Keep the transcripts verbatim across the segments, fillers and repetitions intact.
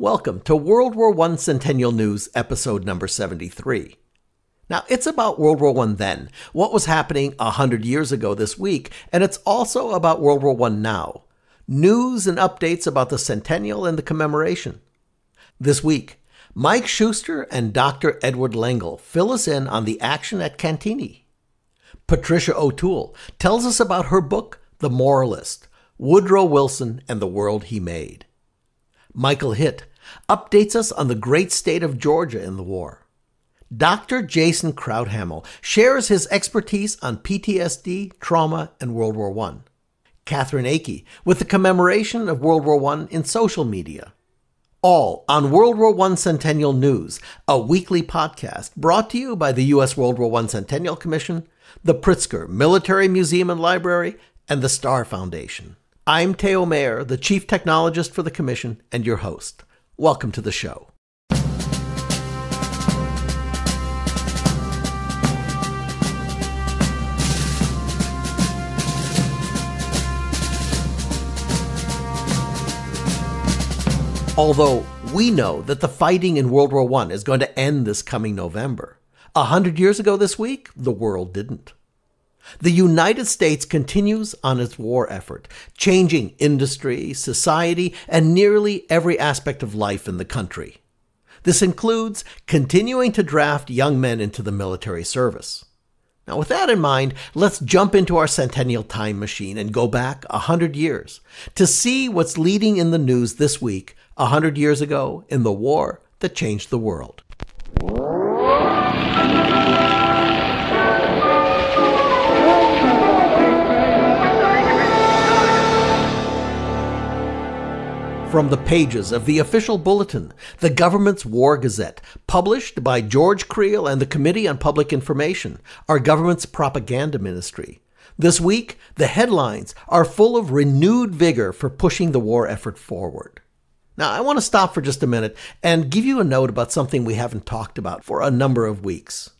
Welcome to World War One Centennial News, episode number seventy-three. Now, it's about World War One then, what was happening one hundred years ago this week, and it's also about World War One now. News and updates about the centennial and the commemoration. This week, Mike Schuster and Doctor Edward Lengel fill us in on the action at Cantigny. Patricia O'Toole tells us about her book, The Moralist, Woodrow Wilson and the World He Made. Michael Hitt updates us on the great state of Georgia in the war. Doctor Jason Crouthamel shares his expertise on P T S D, trauma, and World War One. Katherine Akey with the commemoration of World War One in social media. All on World War One Centennial News, a weekly podcast brought to you by the U S World War One Centennial Commission, the Pritzker Military Museum and Library, and the Starr Foundation. I'm Theo Mayer, the Chief Technologist for the Commission and your host. Welcome to the show. Although we know that the fighting in World War One is going to end this coming November, a hundred years ago this week, the world didn't. The United States continues on its war effort, changing industry, society, and nearly every aspect of life in the country. This includes continuing to draft young men into the military service. Now, with that in mind, let's jump into our centennial time machine and go back a hundred years to see what's leading in the news this week, a hundred years ago, in the war that changed the world. From the pages of the official bulletin, the government's War Gazette, published by George Creel and the Committee on Public Information, our government's propaganda ministry. This week, the headlines are full of renewed vigor for pushing the war effort forward. Now, I want to stop for just a minute and give you a note about something we haven't talked about for a number of weeks.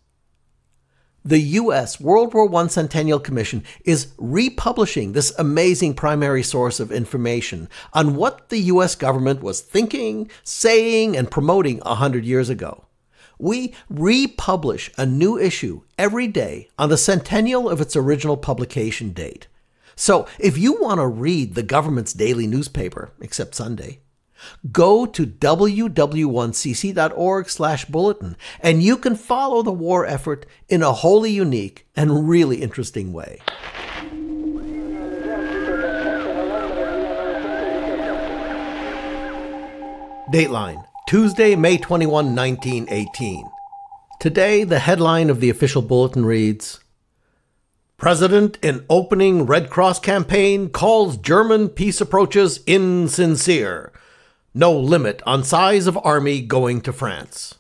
The U S World War One Centennial Commission is republishing this amazing primary source of information on what the U S government was thinking, saying, and promoting one hundred years ago. We republish a new issue every day on the centennial of its original publication date. So if you want to read the government's daily newspaper, except Sunday, go to w w one c c dot org slash bulletin and you can follow the war effort in a wholly unique and really interesting way. Dateline, Tuesday, May twenty-first, nineteen eighteen. Today, the headline of the official bulletin reads, President in opening Red Cross campaign calls German peace approaches insincere. No limit on size of army going to France.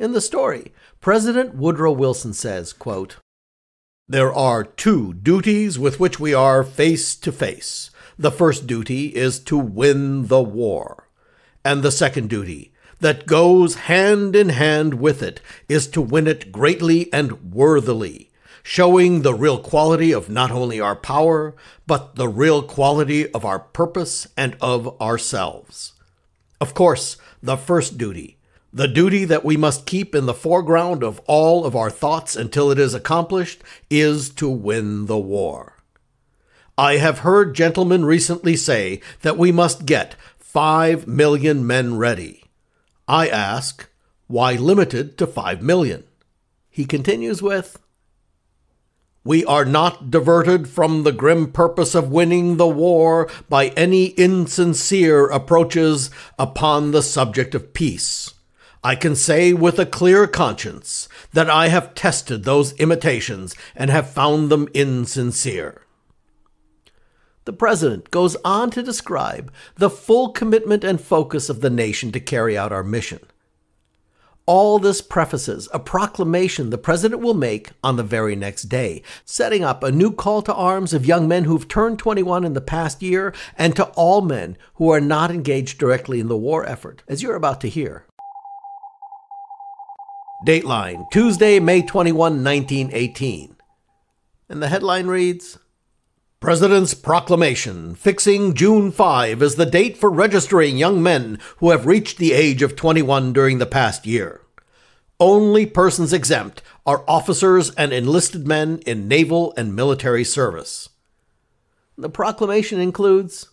In the story, President Woodrow Wilson says, quote, There are two duties with which we are face to face. The first duty is to win the war. And the second duty, that goes hand in hand with it, is to win it greatly and worthily, showing the real quality of not only our power, but the real quality of our purpose and of ourselves. Of course, the first duty, the duty that we must keep in the foreground of all of our thoughts until it is accomplished, is to win the war. I have heard gentlemen recently say that we must get five million men ready. I ask, why limited to five million? He continues with, We are not diverted from the grim purpose of winning the war by any insincere approaches upon the subject of peace. I can say with a clear conscience that I have tested those imitations and have found them insincere. The president goes on to describe the full commitment and focus of the nation to carry out our mission. All this prefaces a proclamation the president will make on the very next day, setting up a new call to arms of young men who've turned twenty-one in the past year and to all men who are not engaged directly in the war effort, as you're about to hear. Dateline, Tuesday, May twenty-first, nineteen eighteen. And the headline reads, President's Proclamation, fixing June fifth as the date for registering young men who have reached the age of twenty-one during the past year. Only persons exempt are officers and enlisted men in naval and military service. The proclamation includes: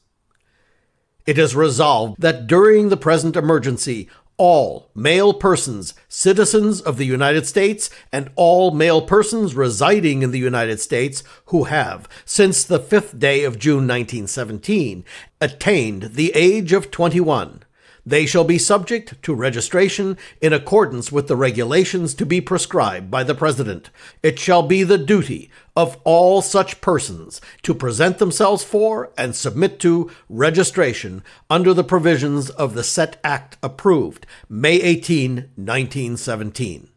It is resolved that during the present emergency, all male persons, citizens of the United States, and all male persons residing in the United States who have, since the fifth day of June nineteen seventeen, attained the age of twenty-one, they shall be subject to registration in accordance with the regulations to be prescribed by the President. It shall be the duty of all such persons to present themselves for and submit to registration under the provisions of the said act approved May eighteenth, nineteen seventeen.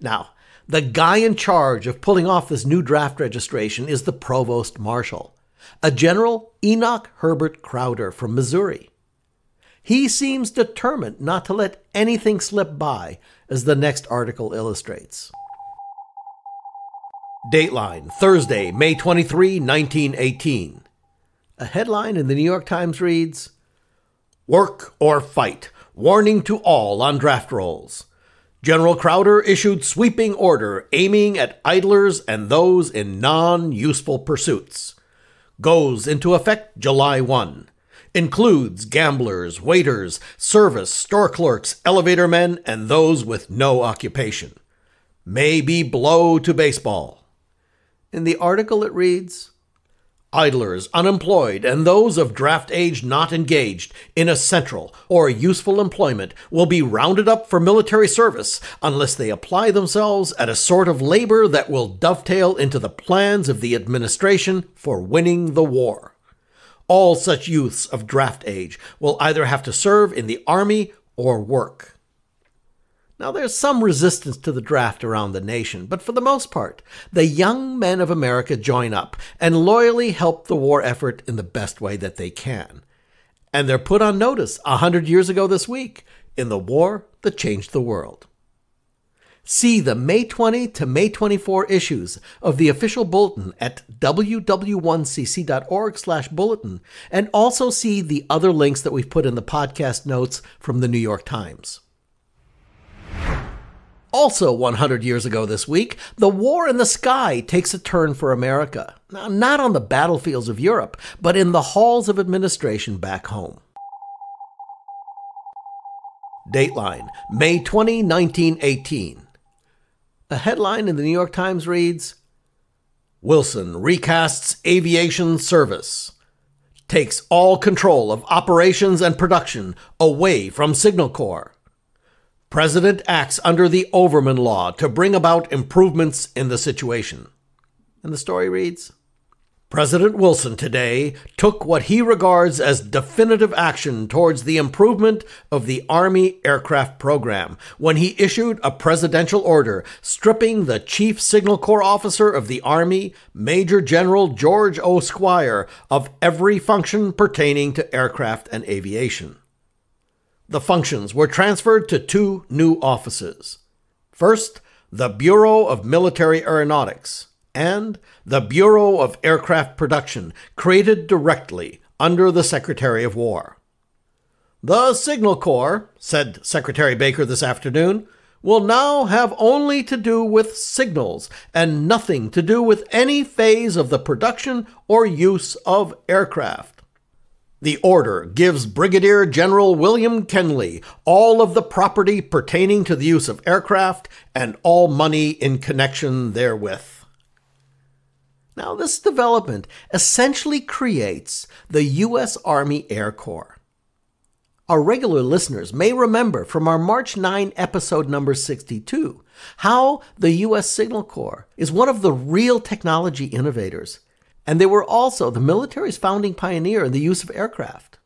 Now, the guy in charge of pulling off this new draft registration is the Provost Marshal, a General Enoch Herbert Crowder from Missouri. He seems determined not to let anything slip by, as the next article illustrates. Dateline, Thursday, May twenty-third, nineteen eighteen. A headline in the New York Times reads, Work or Fight, warning to all on draft rolls. General Crowder issued sweeping order aiming at idlers and those in non-useful pursuits. Goes into effect July first. Includes gamblers, waiters, service, store clerks, elevator men, and those with no occupation. May be blow to baseball. In the article it reads, Idlers, unemployed, and those of draft age not engaged in essential or useful employment will be rounded up for military service unless they apply themselves at a sort of labor that will dovetail into the plans of the administration for winning the war. All such youths of draft age will either have to serve in the army or work. Now, there's some resistance to the draft around the nation, but for the most part, the young men of America join up and loyally help the war effort in the best way that they can. And they're put on notice a hundred years ago this week in the war that changed the world. See the May twentieth to May twenty-fourth issues of the official bulletin at w w one c c dot org slash bulletin, and also see the other links that we've put in the podcast notes from the New York Times. Also one hundred years ago this week, the war in the sky takes a turn for America. Now, not on the battlefields of Europe, but in the halls of administration back home. Dateline, May twentieth, nineteen eighteen. A headline in the New York Times reads, Wilson recasts aviation service. Takes all control of operations and production away from Signal Corps. President acts under the Overman Law to bring about improvements in the situation. And the story reads, President Wilson today took what he regards as definitive action towards the improvement of the Army aircraft program when he issued a presidential order stripping the Chief Signal Corps Officer of the Army, Major General George O. Squire, of every function pertaining to aircraft and aviation. The functions were transferred to two new offices. First, the Bureau of Military Aeronautics and the Bureau of Aircraft Production, created directly under the Secretary of War. The Signal Corps, said Secretary Baker this afternoon, will now have only to do with signals and nothing to do with any phase of the production or use of aircraft. The order gives Brigadier General William Kenly all of the property pertaining to the use of aircraft and all money in connection therewith. Now, this development essentially creates the U S. Army Air Corps. Our regular listeners may remember from our March ninth episode number sixty-two how the U S. Signal Corps is one of the real technology innovators. And they were also the military's founding pioneer in the use of aircraft.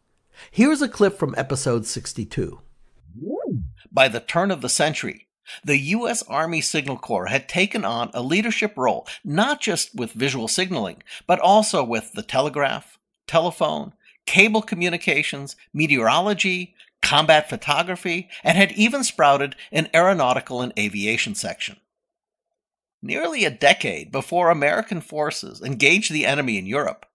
Here's a clip from episode sixty-two. By the turn of the century, the U S. Army Signal Corps had taken on a leadership role, not just with visual signaling, but also with the telegraph, telephone, cable communications, meteorology, combat photography, and had even sprouted an aeronautical and aviation section. Nearly a decade before American forces engaged the enemy in Europe,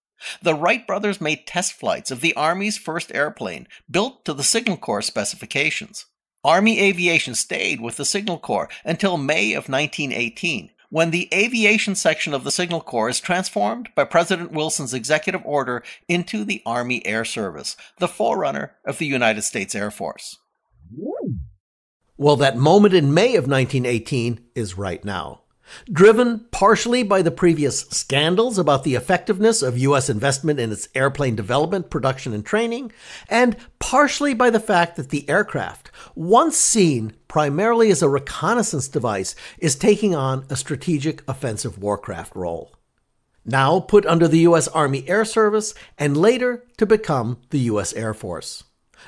the Wright brothers made test flights of the Army's first airplane, built to the Signal Corps specifications. Army aviation stayed with the Signal Corps until May of nineteen eighteen, when the aviation section of the Signal Corps is transformed by President Wilson's executive order into the Army Air Service, the forerunner of the United States Air Force. Well, that moment in May of nineteen eighteen is right now. Driven partially by the previous scandals about the effectiveness of U S investment in its airplane development, production, and training, and partially by the fact that the aircraft, once seen primarily as a reconnaissance device, is taking on a strategic offensive warcraft role. Now put under the U S Army Air Service, and later to become the U S Air Force.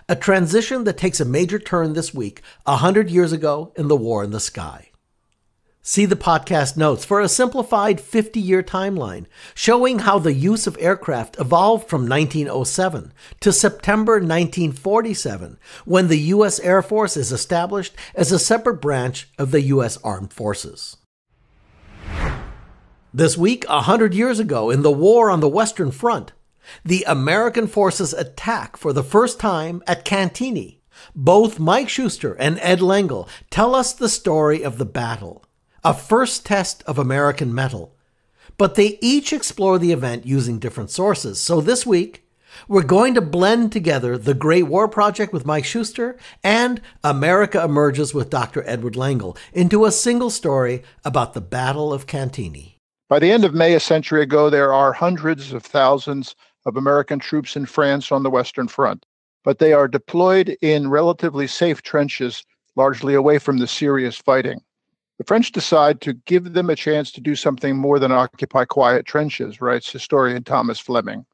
A transition that takes a major turn this week, a hundred years ago in The War in the Sky. See the podcast notes for a simplified fifty-year timeline showing how the use of aircraft evolved from nineteen oh seven to September nineteen forty-seven, when the U S Air Force is established as a separate branch of the U S Armed Forces. This week, a hundred years ago, in the war on the Western Front, the American forces attack for the first time at Cantigny. Both Mike Schuster and Ed Lengel tell us the story of the battle. A first test of American metal. But they each explore the event using different sources. So this week, we're going to blend together The Great War Project with Mike Schuster and America Emerges with Doctor Edward Lengel into a single story about the Battle of Cantigny. By the end of May, a century ago, there are hundreds of thousands of American troops in France on the Western Front, but they are deployed in relatively safe trenches, largely away from the serious fighting. The French decide to give them a chance to do something more than occupy quiet trenches, writes historian Thomas Fleming.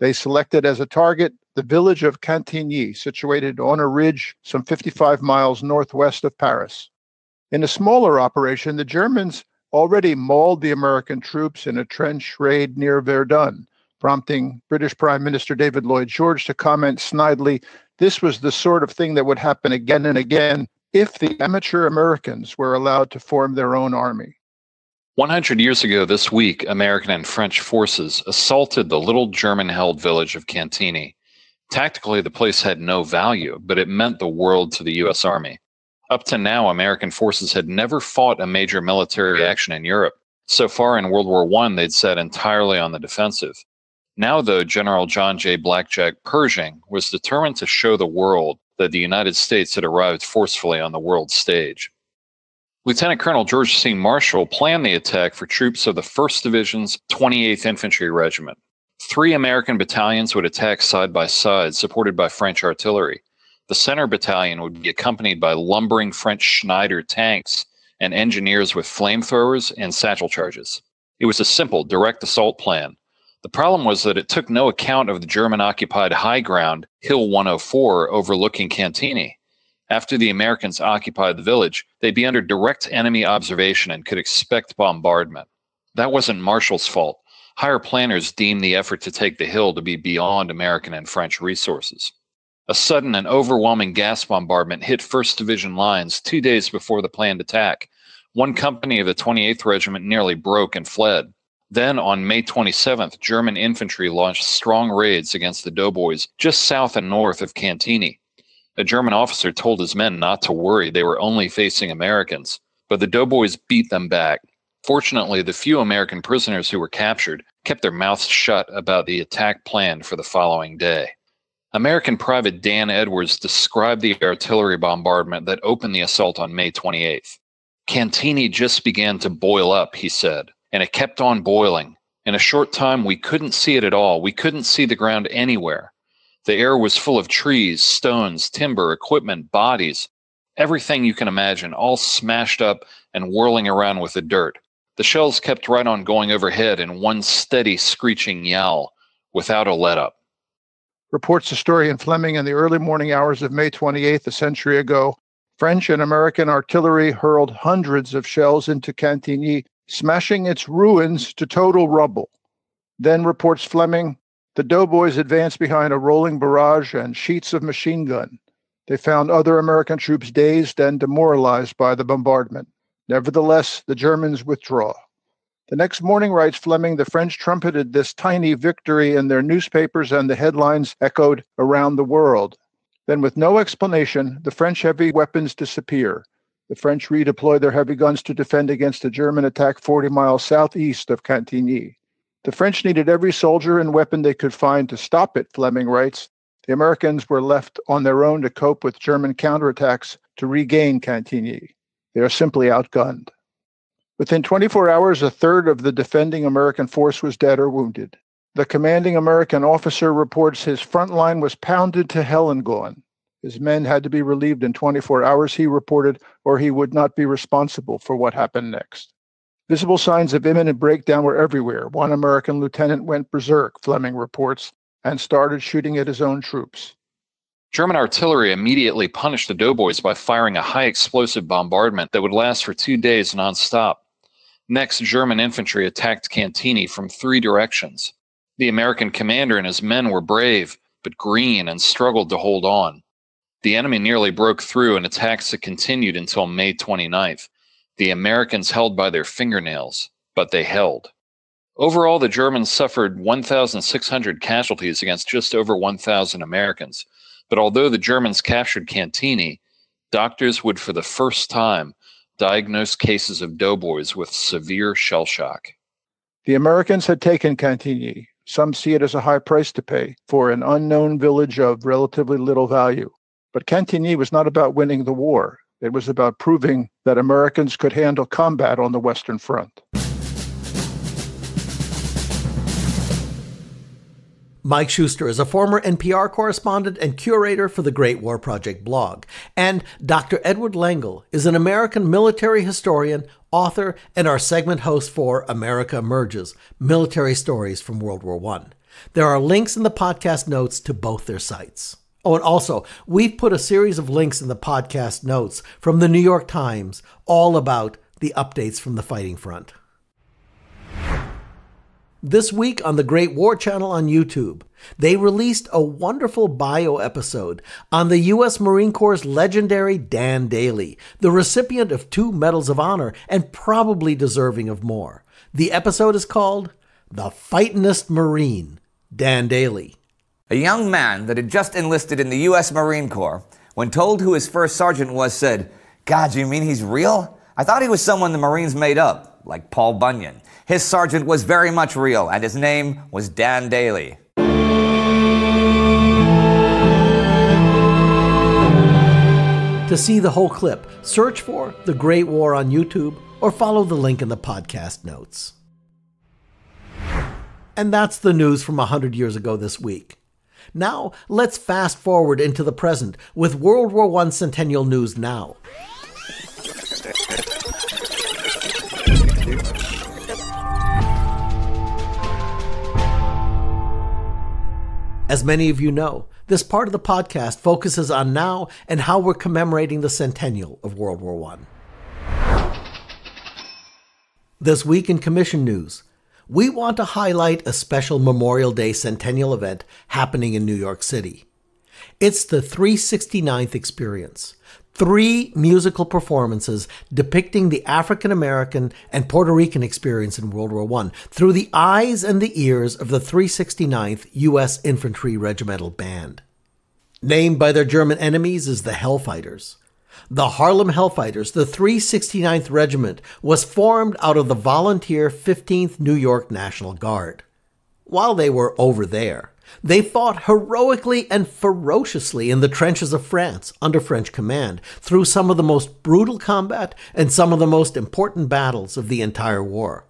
They selected as a target the village of Cantigny, situated on a ridge some fifty-five miles northwest of Paris. In a smaller operation, the Germans already mauled the American troops in a trench raid near Verdun, prompting British Prime Minister David Lloyd George to comment snidely, "This was the sort of thing that would happen again and again if the amateur Americans were allowed to form their own army." one hundred years ago this week, American and French forces assaulted the little German-held village of Cantigny. Tactically, the place had no value, but it meant the world to the U S Army. Up to now, American forces had never fought a major military action in Europe. So far in World War One, they'd sat entirely on the defensive. Now, though, General John J. Blackjack Pershing was determined to show the world that the United States had arrived forcefully on the world stage. Lieutenant Colonel George C. Marshall planned the attack for troops of the first Division's twenty-eighth Infantry Regiment. Three American battalions would attack side by side, supported by French artillery. The center battalion would be accompanied by lumbering French Schneider tanks and engineers with flamethrowers and satchel charges. It was a simple, direct assault plan. The problem was that it took no account of the German-occupied high ground, Hill one oh four, overlooking Cantigny. After the Americans occupied the village, they'd be under direct enemy observation and could expect bombardment. That wasn't Marshall's fault. Higher planners deemed the effort to take the hill to be beyond American and French resources. A sudden and overwhelming gas bombardment hit first Division lines two days before the planned attack. One company of the twenty-eighth Regiment nearly broke and fled. Then, on May twenty-seventh, German infantry launched strong raids against the doughboys just south and north of Cantigny. A German officer told his men not to worry, they were only facing Americans, but the doughboys beat them back. Fortunately, the few American prisoners who were captured kept their mouths shut about the attack planned for the following day. American Private Dan Edwards described the artillery bombardment that opened the assault on May twenty-eighth. "Cantigny just began to boil up," he said. "And it kept on boiling. In a short time, we couldn't see it at all. We couldn't see the ground anywhere. The air was full of trees, stones, timber, equipment, bodies, everything you can imagine, all smashed up and whirling around with the dirt. The shells kept right on going overhead in one steady, screeching yowl, without a let-up." Reports historian Fleming, in the early morning hours of May twenty-eighth, a century ago, French and American artillery hurled hundreds of shells into Cantigny, smashing its ruins to total rubble. Then, reports Fleming, the doughboys advanced behind a rolling barrage and sheets of machine gun. They found other American troops dazed and demoralized by the bombardment. Nevertheless, the Germans withdraw. The next morning, writes Fleming, the French trumpeted this tiny victory in their newspapers and the headlines echoed around the world. Then, with no explanation, the French heavy weapons disappear. The French redeploy their heavy guns to defend against a German attack forty miles southeast of Cantigny. The French needed every soldier and weapon they could find to stop it, Fleming writes. The Americans were left on their own to cope with German counterattacks to regain Cantigny. They are simply outgunned. Within twenty-four hours, a third of the defending American force was dead or wounded. The commanding American officer reports his front line was pounded to hell and gone. His men had to be relieved in twenty-four hours, he reported, or he would not be responsible for what happened next. Visible signs of imminent breakdown were everywhere. One American lieutenant went berserk, Fleming reports, and started shooting at his own troops. German artillery immediately punished the doughboys by firing a high-explosive bombardment that would last for two days nonstop. Next, German infantry attacked Cantigny from three directions. The American commander and his men were brave, but green, and struggled to hold on. The enemy nearly broke through, and attacks that continued until May twenty-ninth. The Americans held by their fingernails, but they held. Overall, the Germans suffered one thousand six hundred casualties against just over one thousand Americans. But although the Germans captured Cantigny, doctors would for the first time diagnose cases of doughboys with severe shell shock. The Americans had taken Cantigny. Some see it as a high price to pay for an unknown village of relatively little value. But Cantigny was not about winning the war. It was about proving that Americans could handle combat on the Western Front. Mike Schuster is a former N P R correspondent and curator for the Great War Project blog. And Doctor Edward Lengel is an American military historian, author, and our segment host for America Emerges, Military Stories from World War One. There are links in the podcast notes to both their sites. Oh, and also, we've put a series of links in the podcast notes from the New York Times, all about the updates from the fighting front. This week on the Great War Channel on YouTube, they released a wonderful bio episode on the U S Marine Corps' legendary Dan Daly, the recipient of two Medals of Honor and probably deserving of more. The episode is called The Fightin'est Marine, Dan Daly. A young man that had just enlisted in the U S Marine Corps, when told who his first sergeant was, said, "God, you mean he's real? I thought he was someone the Marines made up, like Paul Bunyan." His sergeant was very much real, and his name was Dan Daly. To see the whole clip, search for The Great War on YouTube or follow the link in the podcast notes. And that's the news from one hundred years ago this week. Now, let's fast forward into the present with World War One Centennial News Now. As many of you know, this part of the podcast focuses on now and how we're commemorating the centennial of World War One. This week in Commission News, we want to highlight a special Memorial Day centennial event happening in New York City. It's the three sixty-ninth Experience, three musical performances depicting the African-American and Puerto Rican experience in World War One through the eyes and the ears of the three sixty-ninth U S Infantry Regimental Band. Named by their German enemies as the Hellfighters. The Harlem Hellfighters, the three sixty-ninth Regiment, was formed out of the volunteer fifteenth New York National Guard. While they were over there, they fought heroically and ferociously in the trenches of France under French command through some of the most brutal combat and some of the most important battles of the entire war.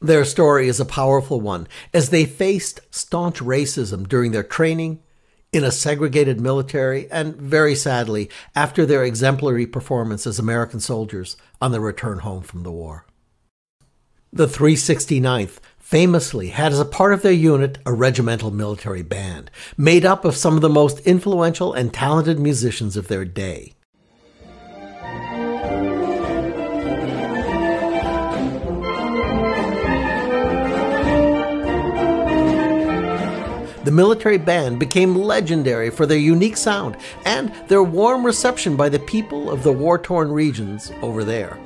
Their story is a powerful one, as they faced staunch racism during their training, in a segregated military, and very sadly, after their exemplary performance as American soldiers on their return home from the war. The three sixty-ninth famously had as a part of their unit a regimental military band, made up of some of the most influential and talented musicians of their day. The military band became legendary for their unique sound and their warm reception by the people of the war-torn regions over there.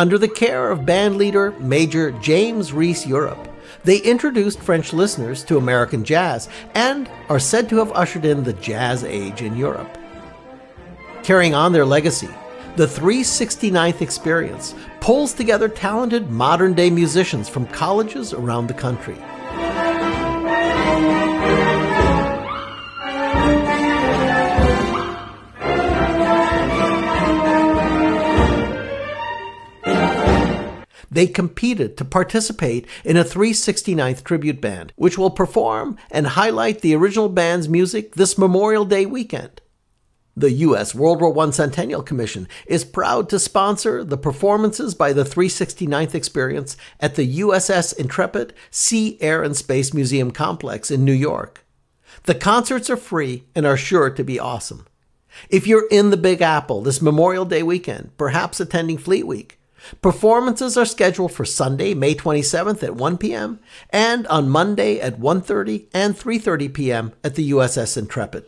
Under the care of band leader Major James Reese Europe, they introduced French listeners to American jazz and are said to have ushered in the jazz age in Europe. Carrying on their legacy, the three sixty-ninth Experience pulls together talented modern-day musicians from colleges around the country. They competed to participate in a three sixty-ninth tribute band, which will perform and highlight the original band's music this Memorial Day weekend. The U S World War One Centennial Commission is proud to sponsor the performances by the three sixty-ninth Experience at the U S S Intrepid Sea, Air, and Space Museum Complex in New York. The concerts are free and are sure to be awesome. If you're in the Big Apple this Memorial Day weekend, perhaps attending Fleet Week, performances are scheduled for Sunday, May twenty-seventh at one p m and on Monday at one thirty and three thirty p m at the U S S Intrepid.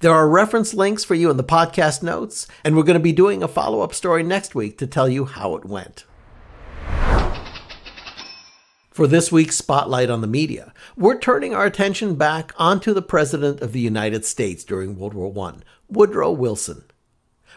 There are reference links for you in the podcast notes, and we're going to be doing a follow-up story next week to tell you how it went. For this week's Spotlight on the Media, we're turning our attention back onto the President of the United States during World War One, Woodrow Wilson.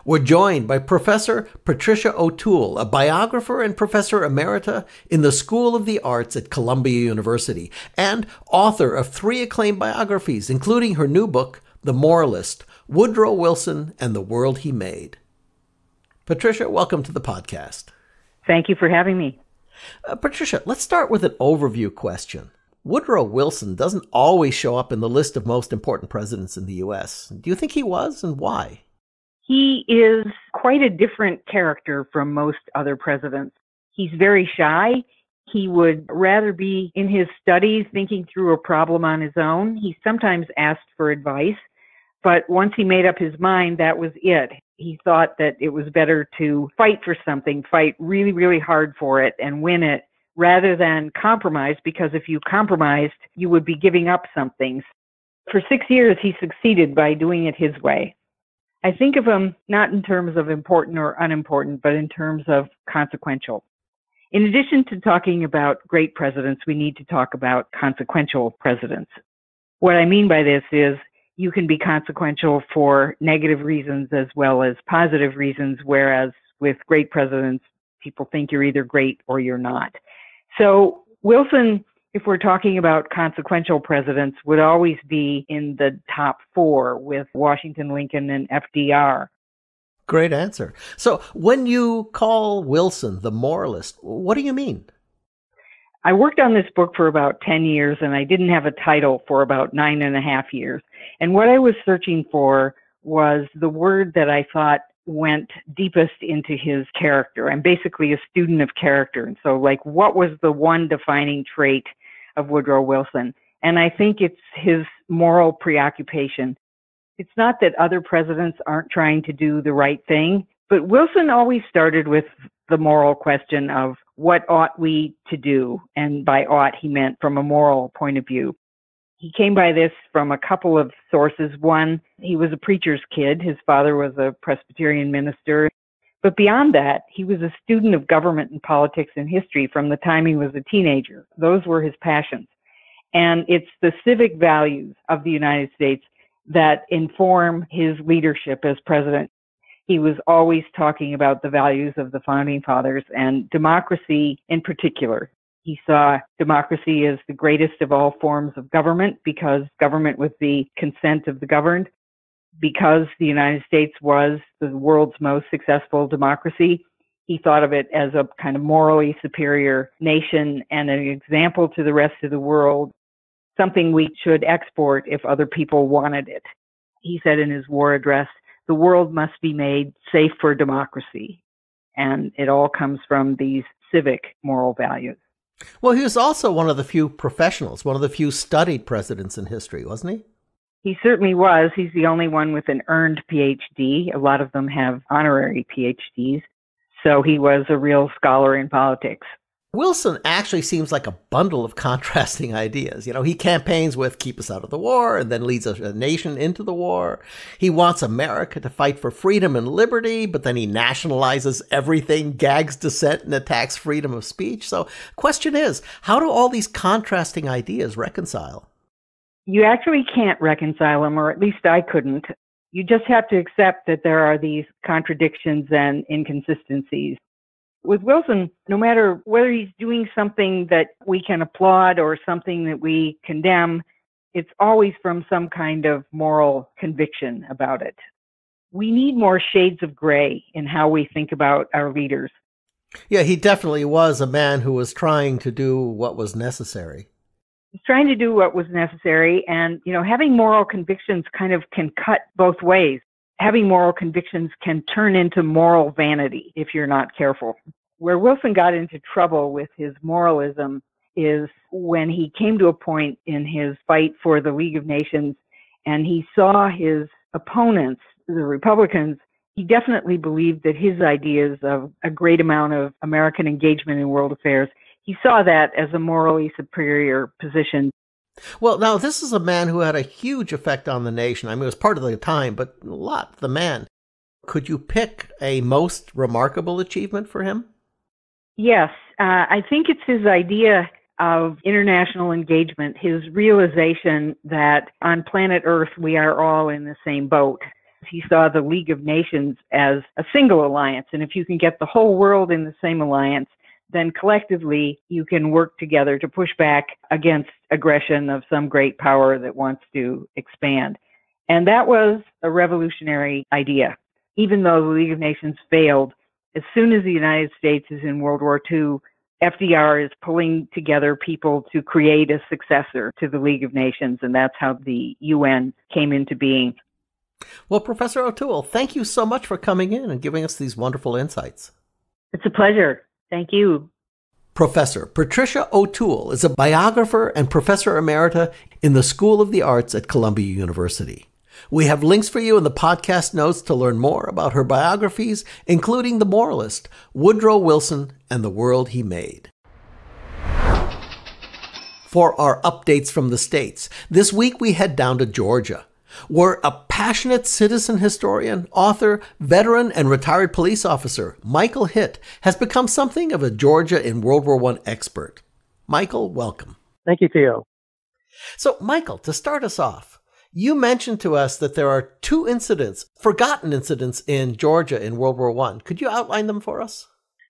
We're joined by Professor Patricia O'Toole, a biographer and professor emerita in the School of the Arts at Columbia University, and author of three acclaimed biographies, including her new book, The Moralist, Woodrow Wilson and the World He Made. Patricia, welcome to the podcast. Thank you for having me. Uh, Patricia, let's start with an overview question. Woodrow Wilson doesn't always show up in the list of most important presidents in the U S. Do you think he was, and why? He is quite a different character from most other presidents. He's very shy. He would rather be in his studies thinking through a problem on his own. He sometimes asked for advice, but once he made up his mind, that was it. He thought that it was better to fight for something, fight really, really hard for it and win it, rather than compromise, because if you compromised, you would be giving up something. For six years, he succeeded by doing it his way. I think of him not in terms of important or unimportant, but in terms of consequential. In addition to talking about great presidents, we need to talk about consequential presidents. What I mean by this is you can be consequential for negative reasons as well as positive reasons, whereas with great presidents, people think you're either great or you're not. So Wilson, if we're talking about consequential presidents, would always be in the top four with Washington, Lincoln, and F D R. Great answer. So when you call Wilson the moralist, what do you mean? I worked on this book for about ten years, and I didn't have a title for about nine and a half years. And what I was searching for was the word that I thought went deepest into his character. I'm basically a student of character. And so, like, what was the one defining trait of Woodrow Wilson? And I think it's his moral preoccupation. It's not that other presidents aren't trying to do the right thing, but Wilson always started with the moral question of what ought we to do? And by ought, he meant from a moral point of view. He came by this from a couple of sources. One, he was a preacher's kid. His father was a Presbyterian minister. But beyond that, he was a student of government and politics and history from the time he was a teenager. Those were his passions. And it's the civic values of the United States that inform his leadership as president. He was always talking about the values of the founding fathers and democracy in particular. He saw democracy as the greatest of all forms of government, because government with the consent of the governed, because the United States was the world's most successful democracy. He thought of it as a kind of morally superior nation and an example to the rest of the world, something we should export if other people wanted it. He said in his war address, the world must be made safe for democracy. And it all comes from these civic moral values. Well, he was also one of the few professionals, one of the few studied presidents in history, wasn't he? He certainly was. He's the only one with an earned P H D. A lot of them have honorary P H Ds. So he was a real scholar in politics. Wilson actually seems like a bundle of contrasting ideas. You know, he campaigns with keep us out of the war and then leads a, a nation into the war. He wants America to fight for freedom and liberty, but then he nationalizes everything, gags dissent, and attacks freedom of speech. So question is, how do all these contrasting ideas reconcile? You actually can't reconcile them, or at least I couldn't. You just have to accept that there are these contradictions and inconsistencies. With Wilson, no matter whether he's doing something that we can applaud or something that we condemn, it's always from some kind of moral conviction about it. We need more shades of gray in how we think about our leaders. Yeah, he definitely was a man who was trying to do what was necessary. He's trying to do what was necessary, and, you know, having moral convictions kind of can cut both ways. Having moral convictions can turn into moral vanity if you're not careful. Where Wilson got into trouble with his moralism is when he came to a point in his fight for the League of Nations and he saw his opponents, the Republicans. He definitely believed that his ideas of a great amount of American engagement in world affairs, he saw that as a morally superior position. Well, now, this is a man who had a huge effect on the nation. I mean, it was part of the time, but a lot, the man. Could you pick a most remarkable achievement for him? Yes. Uh, I think it's his idea of international engagement, his realization that on planet Earth, we are all in the same boat. He saw the League of Nations as a single alliance, and if you can get the whole world in the same alliance, then collectively you can work together to push back against aggression of some great power that wants to expand. And that was a revolutionary idea. Even though the League of Nations failed, as soon as the United States is in World War Two, F D R is pulling together people to create a successor to the League of Nations, and that's how the U N came into being. Well, Professor O'Toole, thank you so much for coming in and giving us these wonderful insights. It's a pleasure. Thank you. Professor Patricia O'Toole is a biographer and professor emerita in the School of the Arts at Columbia University. We have links for you in the podcast notes to learn more about her biographies, including The Moralist, Woodrow Wilson, and the World He Made. For our updates from the States, this week we head down to Georgia, where a passionate citizen historian, author, veteran, and retired police officer, Michael Hitt, has become something of a Georgia in World War One expert. Michael, welcome. Thank you, Theo. So, Michael, to start us off, you mentioned to us that there are two incidents, forgotten incidents in Georgia in World War One. Could you outline them for us?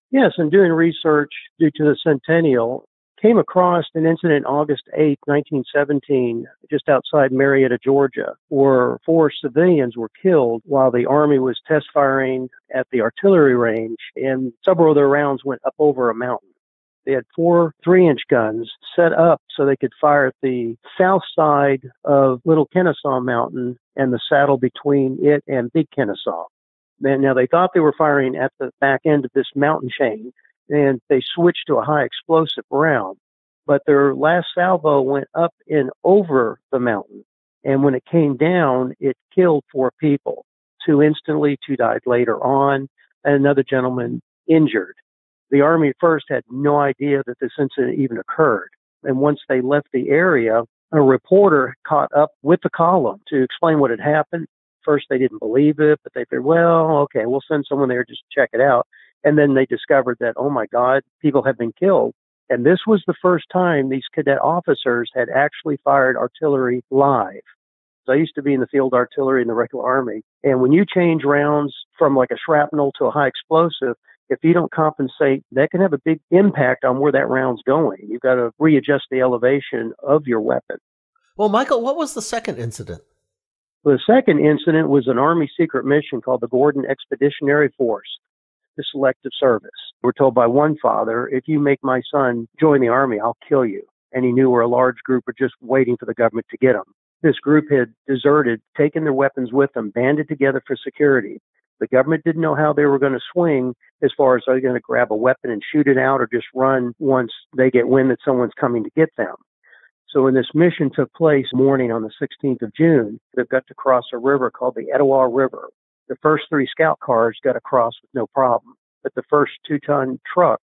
Yes, in doing research due to the centennial, came across an incident August eighth, nineteen seventeen, just outside Marietta, Georgia, where four civilians were killed while the Army was test firing at the artillery range, and several of their rounds went up over a mountain. They had four three-inch guns set up so they could fire at the south side of Little Kennesaw Mountain and the saddle between it and Big Kennesaw. Now, they thought they were firing at the back end of this mountain chain, and they switched to a high explosive round. But their last salvo went up and over the mountain. And when it came down, it killed four people, two instantly, two died later on, and another gentleman injured. The Army first had no idea that this incident even occurred. And once they left the area, a reporter caught up with the column to explain what had happened. First, they didn't believe it, but they figured, well, okay, we'll send someone there just to check it out. And then they discovered that, oh my God, people have been killed. And this was the first time these cadet officers had actually fired artillery live. So I used to be in the field artillery in the regular Army. And when you change rounds from like a shrapnel to a high explosive, if you don't compensate, that can have a big impact on where that round's going. You've got to readjust the elevation of your weapon. Well, Michael, what was the second incident? Well, the second incident was an Army secret mission called the Gordon Expeditionary Force. The selective service. We're told by one father, if you make my son join the Army, I'll kill you. And he knew we're a large group were just waiting for the government to get them. This group had deserted, taken their weapons with them, banded together for security. The government didn't know how they were going to swing as far as are they going to grab a weapon and shoot it out or just run once they get wind that someone's coming to get them. So when this mission took place morning on the sixteenth of June, they've got to cross a river called the Etowah River. The first three scout cars got across with no problem, but the first two-ton truck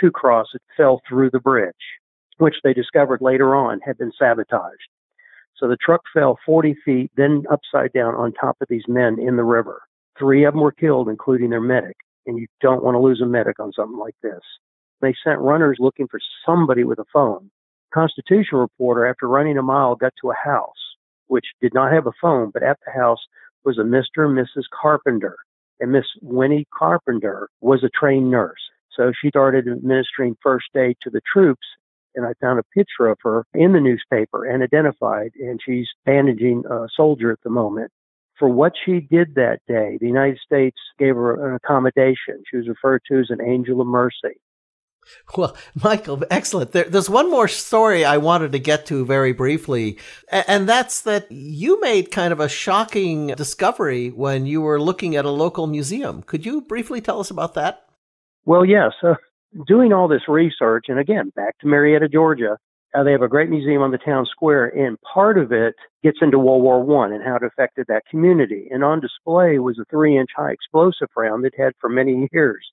to cross it fell through the bridge, which they discovered later on had been sabotaged. So the truck fell forty feet, then upside down on top of these men in the river. Three of them were killed, including their medic. And you don't want to lose a medic on something like this. They sent runners looking for somebody with a phone. Constitution reporter, after running a mile, got to a house, which did not have a phone, but at the house was a Mister and Missus Carpenter. And Miss Winnie Carpenter was a trained nurse. So she started administering first aid to the troops, and I found a picture of her in the newspaper and identified, and she's bandaging a soldier at the moment. For what she did that day, the United States gave her an accommodation. She was referred to as an angel of mercy. Well, Michael, excellent. There, there's one more story I wanted to get to very briefly, and that's that you made kind of a shocking discovery when you were looking at a local museum. Could you briefly tell us about that? Well, yes. Uh, doing all this research, and again, back to Marietta, Georgia, uh, they have a great museum on the town square, and part of it gets into World War One and how it affected that community. And on display was a three-inch high explosive round that had for many years.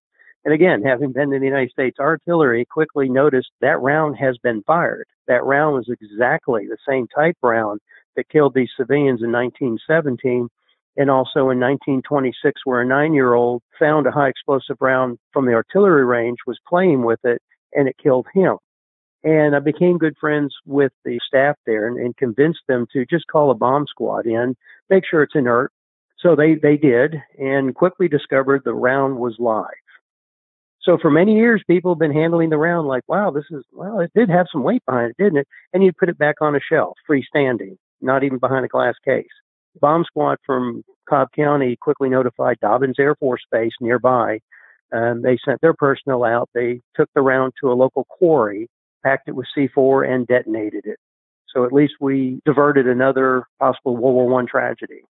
And again, having been in the United States artillery, quickly noticed that round has been fired. That round was exactly the same type round that killed these civilians in nineteen seventeen. And also in nineteen twenty-six, where a nine-year-old found a high explosive round from the artillery range, was playing with it, and it killed him. And I became good friends with the staff there and, and convinced them to just call a bomb squad in, make sure it's inert. So they, they did, and quickly discovered the round was live. So for many years, people have been handling the round like, wow, this is, well, it did have some weight behind it, didn't it? And you'd put it back on a shelf, freestanding, not even behind a glass case. Bomb squad from Cobb County quickly notified Dobbins Air Force Base nearby. And they sent their personnel out. They took the round to a local quarry, packed it with C four, and detonated it. So at least we diverted another possible World War One tragedy.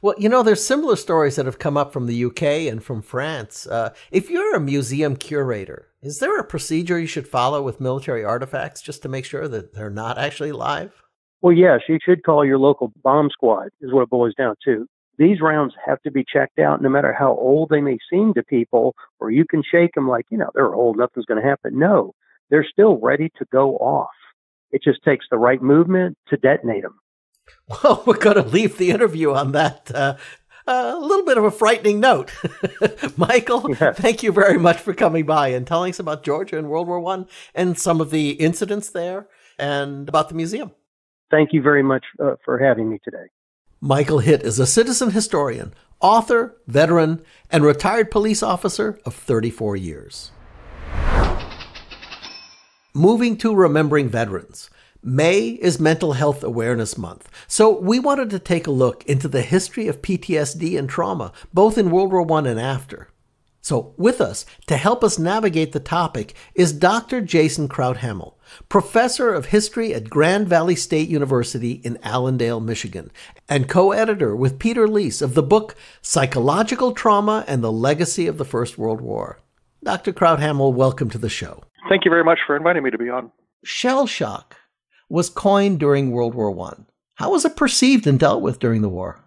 Well, you know, there's similar stories that have come up from the U K and from France. Uh, if you're a museum curator, is there a procedure you should follow with military artifacts just to make sure that they're not actually live? Well, yes, you should call your local bomb squad is what it boils down to. These rounds have to be checked out no matter how old they may seem to people, or you can shake them like, you know, they're old, nothing's going to happen. No, they're still ready to go off. It just takes the right movement to detonate them. Well, we're going to leave the interview on that uh, uh, a little bit of a frightening note. Michael, yeah. Thank you very much for coming by and telling us about Georgia and World War One and some of the incidents there and about the museum. Thank you very much uh, for having me today. Michael Hitt is a citizen historian, author, veteran, and retired police officer of thirty-four years. Moving to Remembering Veterans. May is Mental Health Awareness Month, so we wanted to take a look into the history of P T S D and trauma, both in World War One and after. So with us, to help us navigate the topic, is Doctor Jason Crouthamel, professor of history at Grand Valley State University in Allendale, Michigan, and co-editor with Peter Leese of the book Psychological Trauma and the Legacy of the First World War. Doctor Crouthamel, welcome to the show. Thank you very much for inviting me to be on. Shell shock was coined during World War One. How was it perceived and dealt with during the war?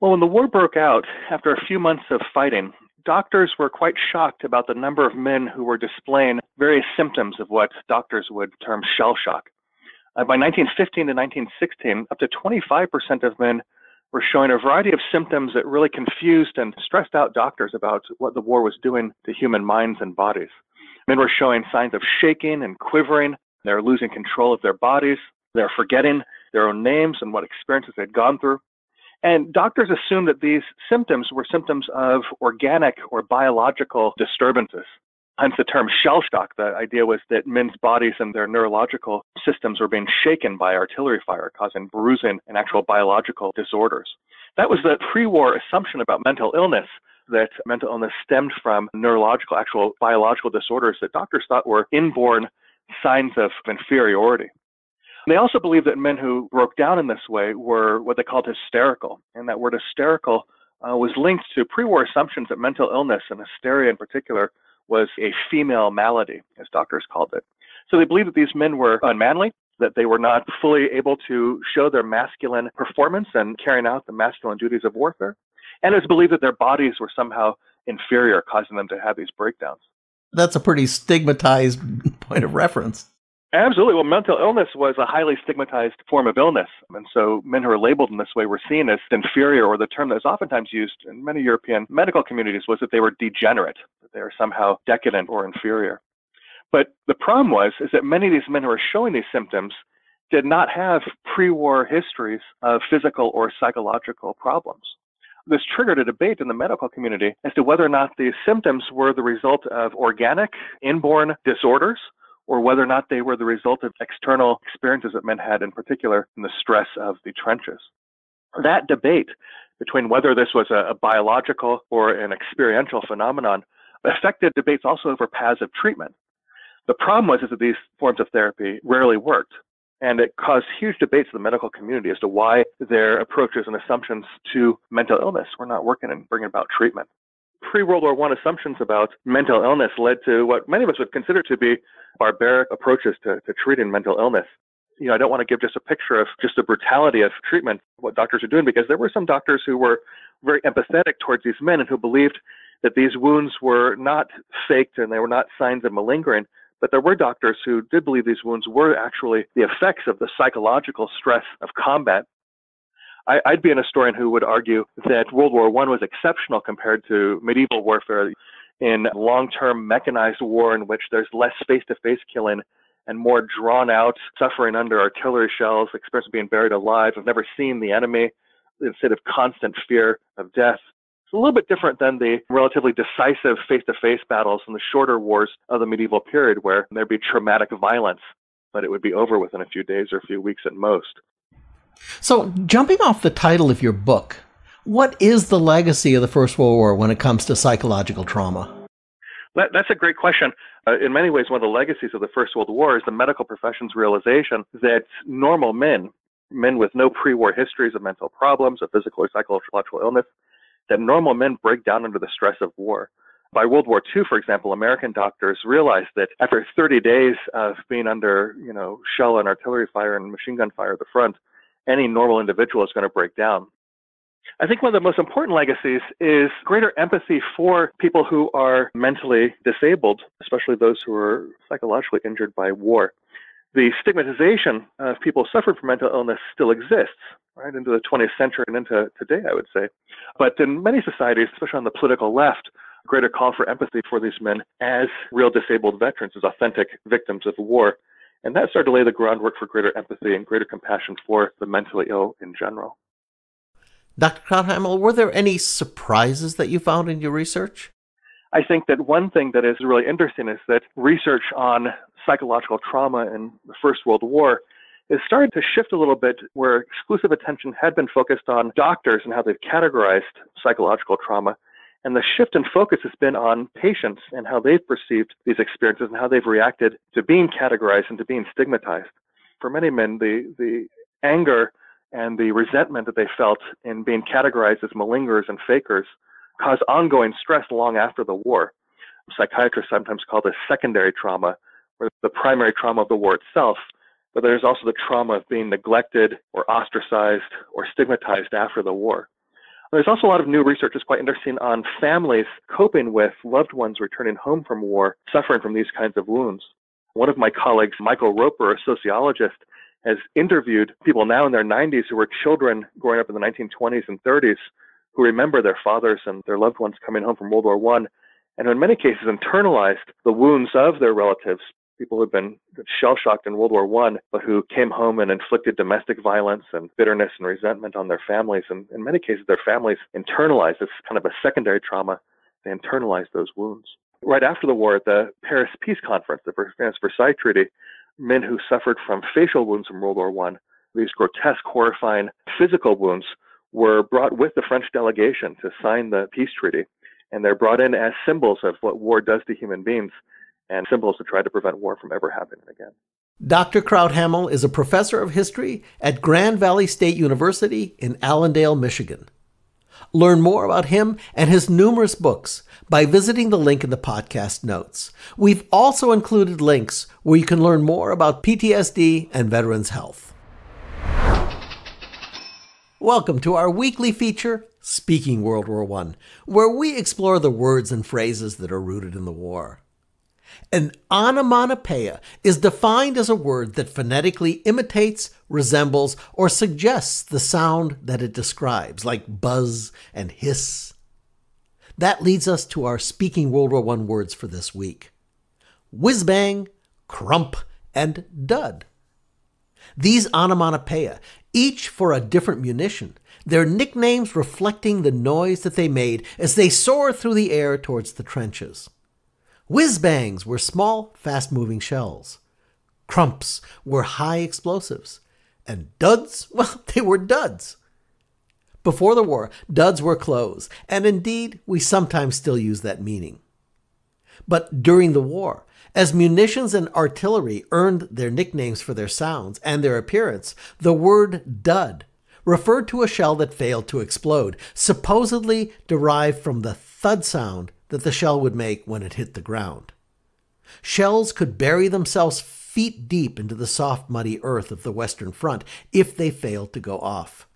Well, when the war broke out, after a few months of fighting, doctors were quite shocked about the number of men who were displaying various symptoms of what doctors would term shell shock. Uh, by nineteen fifteen to nineteen sixteen, up to twenty-five percent of men were showing a variety of symptoms that really confused and stressed out doctors about what the war was doing to human minds and bodies. Men were showing signs of shaking and quivering. They're losing control of their bodies. They're forgetting their own names and what experiences they'd gone through. And doctors assumed that these symptoms were symptoms of organic or biological disturbances. Hence the term shell shock. The idea was that men's bodies and their neurological systems were being shaken by artillery fire, causing bruising and actual biological disorders. That was the pre-war assumption about mental illness, that mental illness stemmed from neurological, actual biological disorders that doctors thought were inborn signs of inferiority. They also believed that men who broke down in this way were what they called hysterical, and that word hysterical uh, was linked to pre-war assumptions that mental illness, and hysteria in particular, was a female malady, as doctors called it. So they believed that these men were unmanly, that they were not fully able to show their masculine performance and carrying out the masculine duties of warfare, and it was believed that their bodies were somehow inferior, causing them to have these breakdowns. that's a pretty stigmatized point of reference. Absolutely. Well, mental illness was a highly stigmatized form of illness. And so men who are labeled in this way were seen as inferior, or the term that is oftentimes used in many European medical communities was that they were degenerate, that they are somehow decadent or inferior. But the problem was is that many of these men who are showing these symptoms did not have pre-war histories of physical or psychological problems. This triggered a debate in the medical community as to whether or not these symptoms were the result of organic, inborn disorders, or whether or not they were the result of external experiences that men had, in particular, in the stress of the trenches. That debate between whether this was a, a biological or an experiential phenomenon affected debates also over paths of treatment. The problem was is that these forms of therapy rarely worked, and it caused huge debates in the medical community as to why their approaches and assumptions to mental illness were not working and bringing about treatment. Pre-World War One assumptions about mental illness led to what many of us would consider to be barbaric approaches to, to treating mental illness. You know, I don't want to give just a picture of just the brutality of treatment, what doctors are doing, because there were some doctors who were very empathetic towards these men and who believed that these wounds were not faked and they were not signs of malingering. But there were doctors who did believe these wounds were actually the effects of the psychological stress of combat. I, I'd be an historian who would argue that World War One was exceptional compared to medieval warfare in long-term mechanized war in which there's less face-to-face killing and more drawn-out suffering under artillery shells, experience of being buried alive, of never seeing the enemy, the state of constant fear of death. It's a little bit different than the relatively decisive face-to-face battles and the shorter wars of the medieval period where there'd be traumatic violence, but it would be over within a few days or a few weeks at most. So jumping off the title of your book, what is the legacy of the First World War when it comes to psychological trauma? That, that's a great question. Uh, in many ways, one of the legacies of the First World War is the medical profession's realization that normal men, men with no pre-war histories of mental problems, of physical or psychological illness, that normal men break down under the stress of war. By World War Two, for example, American doctors realized that after thirty days of being under, you know, shell and artillery fire and machine gun fire at the front, any normal individual is going to break down. I think one of the most important legacies is greater empathy for people who are mentally disabled, especially those who are psychologically injured by war. The stigmatization of people suffering from mental illness still exists, right, into the twentieth century and into today, I would say. But in many societies, especially on the political left, a greater call for empathy for these men as real disabled veterans, as authentic victims of war. And that started to lay the groundwork for greater empathy and greater compassion for the mentally ill in general. Doctor Crouthamel, were there any surprises that you found in your research? I think that one thing that is really interesting is that research on psychological trauma in the First World War is starting to shift a little bit, where exclusive attention had been focused on doctors and how they've categorized psychological trauma. And the shift in focus has been on patients and how they've perceived these experiences and how they've reacted to being categorized and to being stigmatized. For many men, the, the anger and the resentment that they felt in being categorized as malingerers and fakers caused ongoing stress long after the war. Psychiatrists sometimes call this secondary trauma, where the primary trauma of the war itself, but there's also the trauma of being neglected or ostracized or stigmatized after the war. There's also a lot of new research that's quite interesting on families coping with loved ones returning home from war, suffering from these kinds of wounds. One of my colleagues, Michael Roper, a sociologist, has interviewed people now in their nineties who were children growing up in the nineteen twenties and thirties who remember their fathers and their loved ones coming home from World War One, and in many cases internalized the wounds of their relatives, people who had been shell-shocked in World War One, but who came home and inflicted domestic violence and bitterness and resentment on their families. And in many cases, their families internalized this kind of a secondary trauma. They internalized those wounds. Right after the war, at the Paris Peace Conference, the famous Versailles Treaty, men who suffered from facial wounds from World War One, these grotesque, horrifying physical wounds, were brought with the French delegation to sign the peace treaty. And they're brought in as symbols of what war does to human beings, and symbols to try to prevent war from ever happening again. Doctor Crouthamel is a professor of history at Grand Valley State University in Allendale, Michigan. Learn more about him and his numerous books by visiting the link in the podcast notes. We've also included links where you can learn more about P T S D and veterans' health. Welcome to our weekly feature, Speaking World War One, where we explore the words and phrases that are rooted in the war. An onomatopoeia is defined as a word that phonetically imitates, resembles, or suggests the sound that it describes, like buzz and hiss. That leads us to our Speaking World War One words for this week. Whiz-bang, crump, and dud. These onomatopoeia, each for a different munition, their nicknames reflecting the noise that they made as they soared through the air towards the trenches. Whiz-bangs were small, fast-moving shells. Crumps were high explosives. And duds, well, they were duds. Before the war, duds were clothes, and indeed, we sometimes still use that meaning. But during the war, as munitions and artillery earned their nicknames for their sounds and their appearance, the word dud referred to a shell that failed to explode, supposedly derived from the thud sound that the shell would make when it hit the ground. Shells could bury themselves feet deep into the soft, muddy earth of the Western Front if they failed to go off.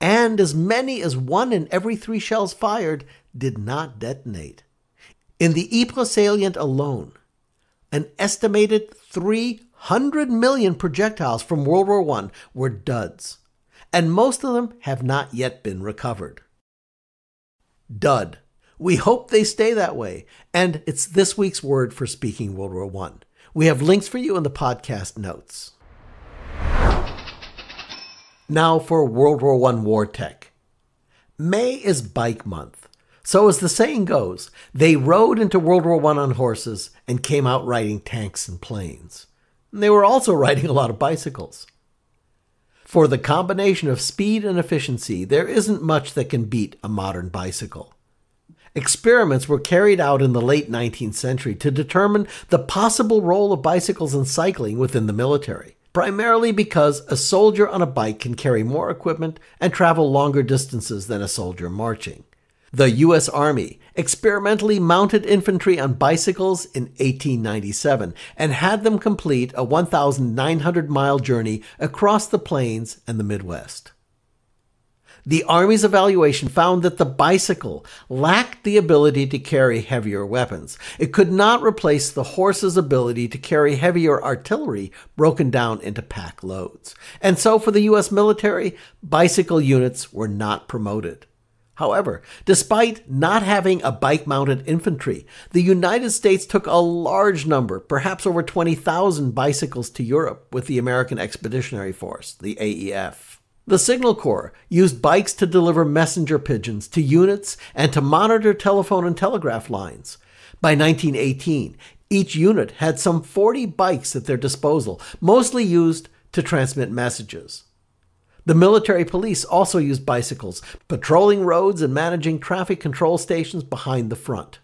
And as many as one in every three shells fired did not detonate. In the Ypres salient alone, an estimated three hundred million projectiles from World War One were duds, and most of them have not yet been recovered. Dud. We hope they stay that way, and it's this week's word for Speaking World War One. We have links for you in the podcast notes. Now for World War One war tech. May is bike month, so as the saying goes, they rode into World War One on horses and came out riding tanks and planes. And they were also riding a lot of bicycles. For the combination of speed and efficiency, there isn't much that can beat a modern bicycle. Experiments were carried out in the late nineteenth century to determine the possible role of bicycles and cycling within the military, primarily because a soldier on a bike can carry more equipment and travel longer distances than a soldier marching. The U S Army experimentally mounted infantry on bicycles in eighteen ninety-seven and had them complete a one thousand nine hundred mile journey across the plains and the Midwest. The Army's evaluation found that the bicycle lacked the ability to carry heavier weapons. It could not replace the horse's ability to carry heavier artillery broken down into pack loads. And so for the U S military, bicycle units were not promoted. However, despite not having a bike-mounted infantry, the United States took a large number, perhaps over twenty thousand bicycles to Europe with the American Expeditionary Force, the A E F. The Signal Corps used bikes to deliver messenger pigeons to units and to monitor telephone and telegraph lines. By nineteen eighteen, each unit had some forty bikes at their disposal, mostly used to transmit messages. The military police also used bicycles, patrolling roads and managing traffic control stations behind the front.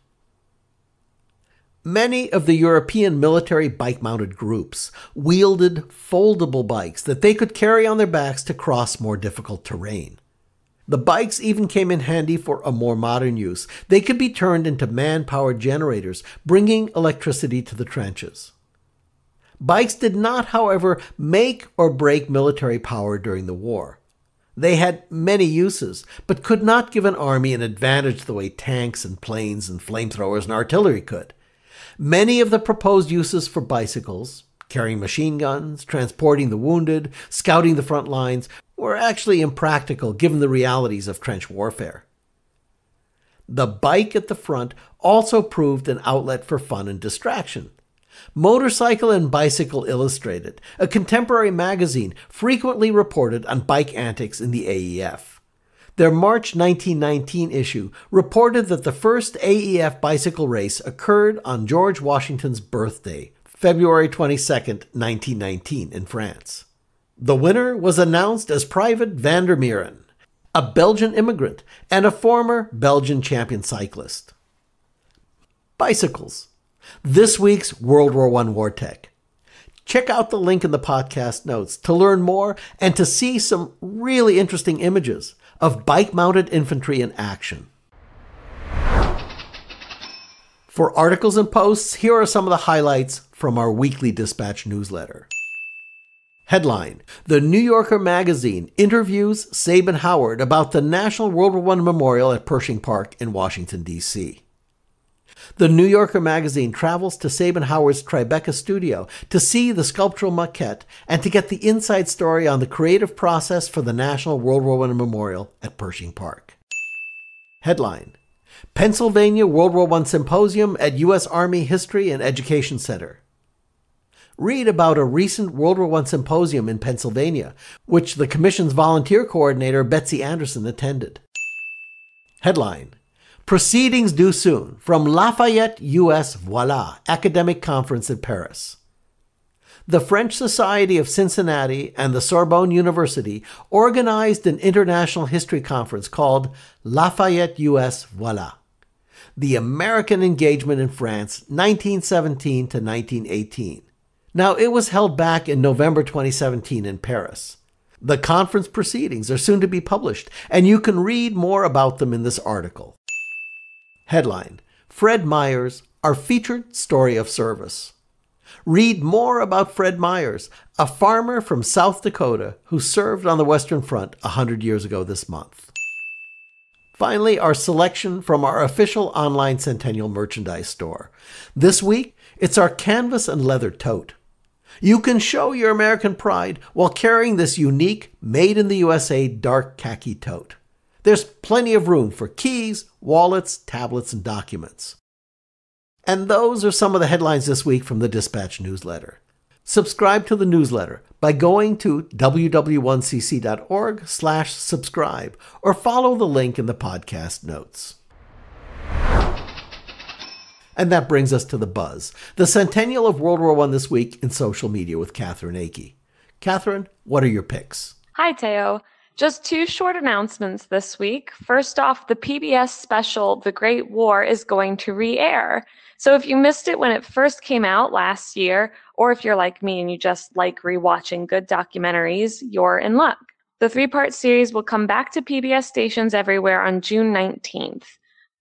Many of the European military bike-mounted groups wielded foldable bikes that they could carry on their backs to cross more difficult terrain. The bikes even came in handy for a more modern use. They could be turned into man-powered generators, bringing electricity to the trenches. Bikes did not, however, make or break military power during the war. They had many uses, but could not give an army an advantage the way tanks and planes and flamethrowers and artillery could. Many of the proposed uses for bicycles, carrying machine guns, transporting the wounded, scouting the front lines, were actually impractical given the realities of trench warfare. The bike at the front also proved an outlet for fun and distraction. Motorcycle and Bicycle Illustrated, a contemporary magazine, frequently reported on bike antics in the A E F. Their March nineteen nineteen issue reported that the first A E F bicycle race occurred on George Washington's birthday, February twenty-second, nineteen nineteen, in France. The winner was announced as Private Van der Meeren, a Belgian immigrant and a former Belgian champion cyclist. Bicycles. This week's World War One war tech. Check out the link in the podcast notes to learn more and to see some really interesting images of bike-mounted infantry in action. For articles and posts, here are some of the highlights from our weekly Dispatch newsletter. Headline: The New Yorker magazine interviews Sabin Howard about the National World War One Memorial at Pershing Park in Washington, D C The New Yorker magazine travels to Sabenhauer's Tribeca studio to see the sculptural maquette and to get the inside story on the creative process for the National World War One Memorial at Pershing Park. Headline: Pennsylvania World War One Symposium at U S Army History and Education Center. Read about a recent World War One symposium in Pennsylvania, which the Commission's volunteer coordinator, Betsy Anderson, attended. Headline: Proceedings due soon from Lafayette U S Voila Academic Conference in Paris. The French Society of Cincinnati and the Sorbonne University organized an international history conference called Lafayette U S Voila: The American Engagement in France, nineteen seventeen to nineteen eighteen. Now, it was held back in November twenty seventeen in Paris. The conference proceedings are soon to be published, and you can read more about them in this article. Headline: Fred Myers, our featured story of service. Read more about Fred Myers, a farmer from South Dakota who served on the Western Front one hundred years ago this month. Finally, our selection from our official online Centennial merchandise store. This week, it's our canvas and leather tote. You can show your American pride while carrying this unique made-in-the-U S A dark khaki tote. There's plenty of room for keys, wallets, tablets, and documents. And those are some of the headlines this week from the Dispatch newsletter. Subscribe to the newsletter by going to w w one c c dot org slash subscribe or follow the link in the podcast notes. And that brings us to The Buzz, the centennial of World War One this week in social media with Katherine Akey. Katherine, what are your picks? Hi, Theo. Just two short announcements this week. First off, the P B S special, The Great War, is going to re-air. So if you missed it when it first came out last year, or if you're like me and you just like rewatching good documentaries, you're in luck. The three-part series will come back to P B S stations everywhere on June nineteenth.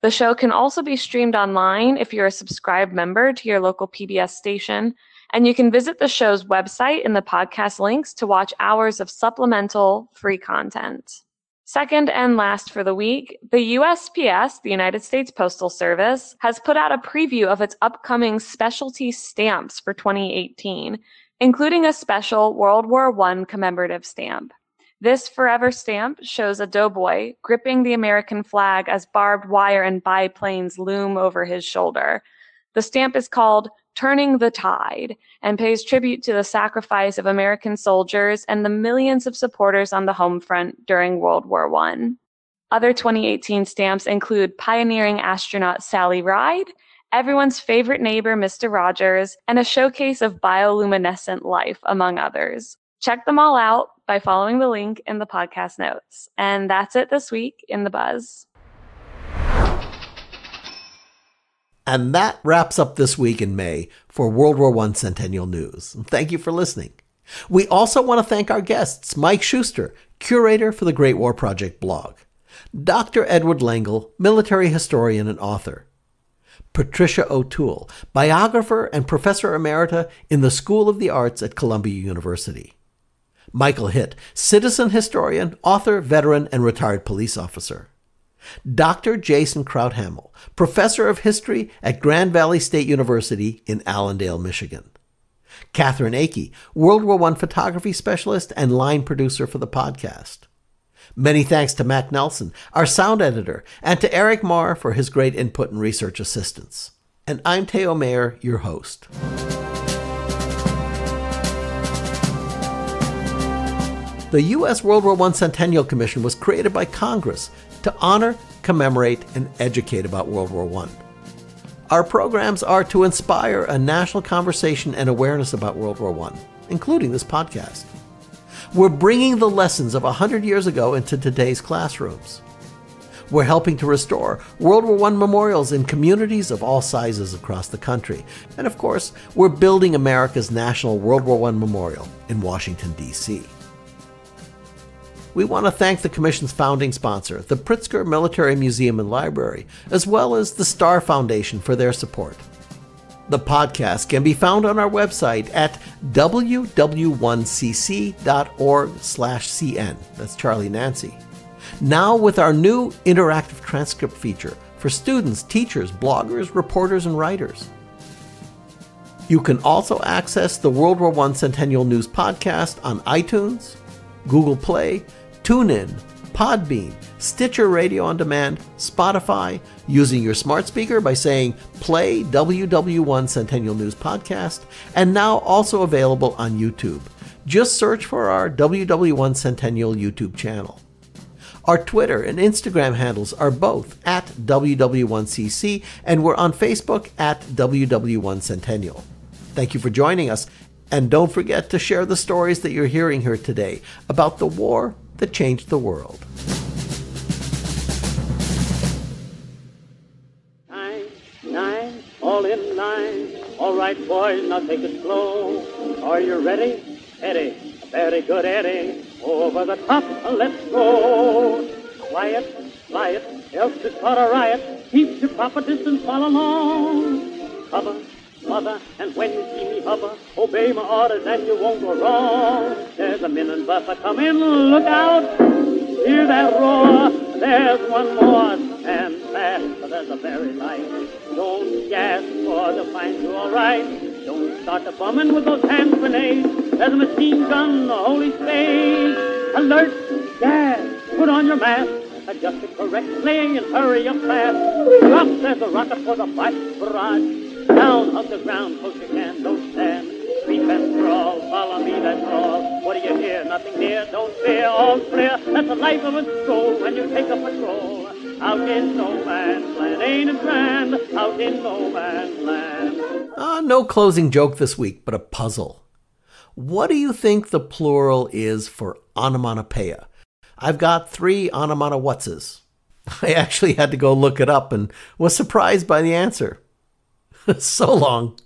The show can also be streamed online if you're a subscribed member to your local P B S station, and you can visit the show's website in the podcast links to watch hours of supplemental free content. Second and last for the week, the U S P S, the United States Postal Service, has put out a preview of its upcoming specialty stamps for twenty eighteen, including a special World War One commemorative stamp. This forever stamp shows a doughboy gripping the American flag as barbed wire and biplanes loom over his shoulder. The stamp is called Turning the Tide and pays tribute to the sacrifice of American soldiers and the millions of supporters on the home front during World War One. Other twenty eighteen stamps include pioneering astronaut Sally Ride, everyone's favorite neighbor Mister Rogers, and a showcase of bioluminescent life, among others. Check them all out by following the link in the podcast notes. And that's it this week in The Buzz. And that wraps up this week in May for World War One Centennial News. Thank you for listening. We also want to thank our guests, Mike Schuster, curator for the Great War Project blog, Doctor Edward Lengel, military historian and author, Patricia O'Toole, biographer and professor emerita in the School of the Arts at Columbia University, Michael Hitt, citizen historian, author, veteran, and retired police officer, Doctor Jason Crouthamel, professor of history at Grand Valley State University in Allendale, Michigan, Katherine Akey, World War One photography specialist and line producer for the podcast. Many thanks to Matt Nelson, our sound editor, and to Eric Marr for his great input and research assistance. And I'm Theo Mayer, your host. The U S World War One Centennial Commission was created by Congress to honor, commemorate, and educate about World War One. Our programs are to inspire a national conversation and awareness about World War One, including this podcast. We're bringing the lessons of one hundred years ago into today's classrooms. We're helping to restore World War One memorials in communities of all sizes across the country. And of course, we're building America's National World War One Memorial in Washington, D C We want to thank the Commission's founding sponsor, the Pritzker Military Museum and Library, as well as the Starr Foundation for their support. The podcast can be found on our website at w w one c c dot org slash c n. That's Charlie Nancy. Now with our new interactive transcript feature for students, teachers, bloggers, reporters, and writers. You can also access the World War One Centennial News Podcast on iTunes, Google Play, TuneIn, Podbean, Stitcher Radio On Demand, Spotify, using your smart speaker by saying play W W one Centennial News Podcast, and now also available on YouTube. Just search for our W W one Centennial YouTube channel. Our Twitter and Instagram handles are both at W W one C C, and we're on Facebook at W W one Centennial. Thank you for joining us, and don't forget to share the stories that you're hearing here today about the war that changed the world. Nine, nine, all in line. All right, boys, now take it slow. Are you ready? Eddie, very good, Eddie. Over the top, let's go. Quiet, quiet, else it's not a riot. Keep your proper distance all along. Cover, mother, and when you see me hover, obey my orders and you won't go wrong. There's a minute buffer coming, look out. Hear that roar, there's one more. And fast, there's a very light. Don't gasp or they'll find you all right. Don't start the bombing with those hand grenades. There's a machine gun, a holy spade. Alert, gas, put on your mask. Adjust it correctly and hurry up fast. Drop, there's a rocket for the blast barrage. Down off the ground, close your hand, don't stand. Creep and crawl, follow me, that's all. What do you hear? Nothing near, don't fear, all clear. That's the life of a soul when you take a patrol. Out in no man's land, ain't it grand? Out in no man's land. Ah, no closing joke this week, but a puzzle. What do you think the plural is for onomatopoeia? I've got three onomatopoeias. I actually had to go look it up and was surprised by the answer. So long.